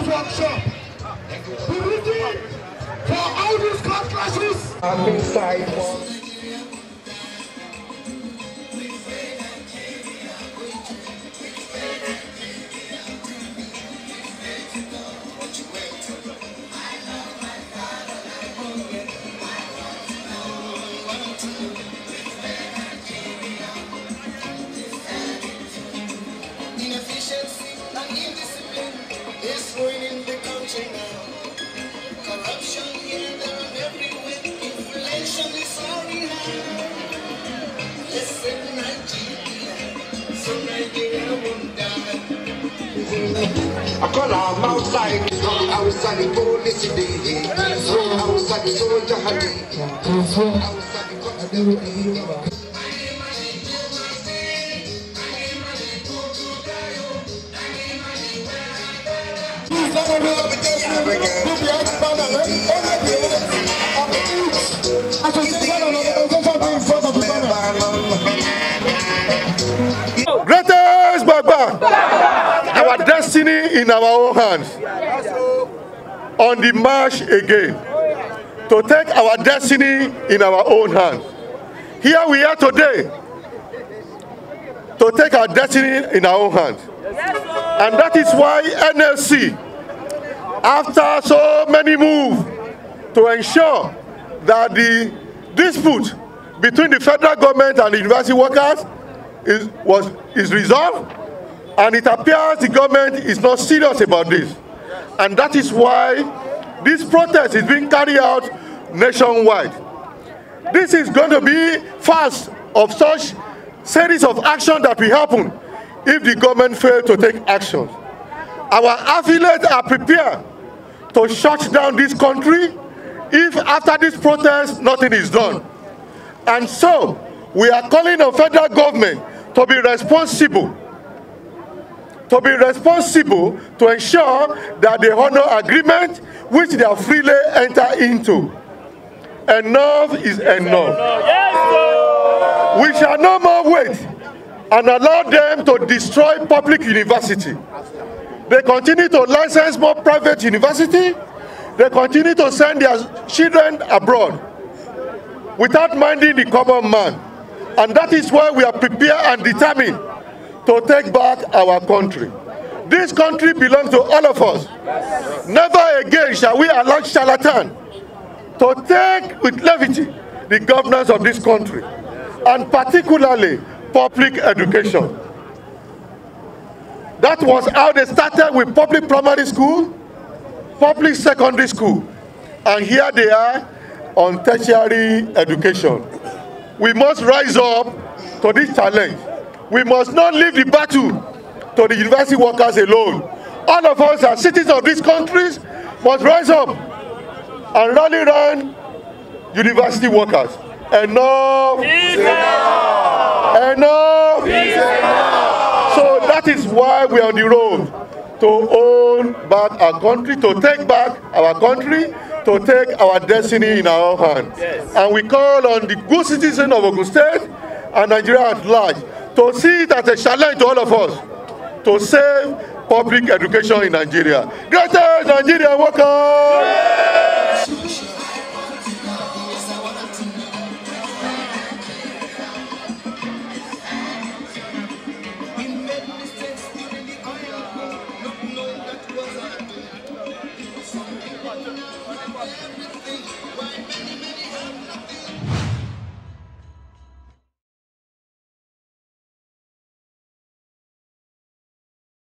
Workshop. We're looking for all these car clashes. I'm inside one. I call him outside, outside the police today. Outside the soldier had it. Outside the country. Greatest Baba! Our destiny in our own hands. On the march again. To take our destiny in our own hands. Here we are today. To take our destiny in our own hands. And that is why NLC, after so many moves to ensure that the dispute between the federal government and the university workers is resolved, and it appears the government is not serious about this. And that is why this protest is being carried out nationwide. This is going to be first of such series of actions that will happen if the government fails to take action. Our affiliates are prepared to shut down this country if after this protest nothing is done. And so we are calling on the federal government to be responsible. To be responsible to ensure that they honor agreement which they are freely enter into. Enough is enough. Yes, we shall no more wait and allow them to destroy public university. They continue to license more private university. They continue to send their children abroad without minding the common man. And that is why we are prepared and determined to take back our country. This country belongs to all of us. Yes. Never again shall we allow charlatan to take with levity the governance of this country, and particularly public education. That was how they started with public primary school, public secondary school, and here they are on tertiary education. We must rise up to this challenge. We must not leave the battle to the university workers alone. All of us as citizens of these countries must rise up and rally around university workers. Enough is enough! Enough is enough! So that is why we are on the road to own back our country, to take back our country, to take our destiny in our own hands. Yes. And we call on the good citizens of Ogun State and Nigeria at large to see it as a challenge to all of us to save public education in Nigeria. Greatest Nigeria workers! Yeah.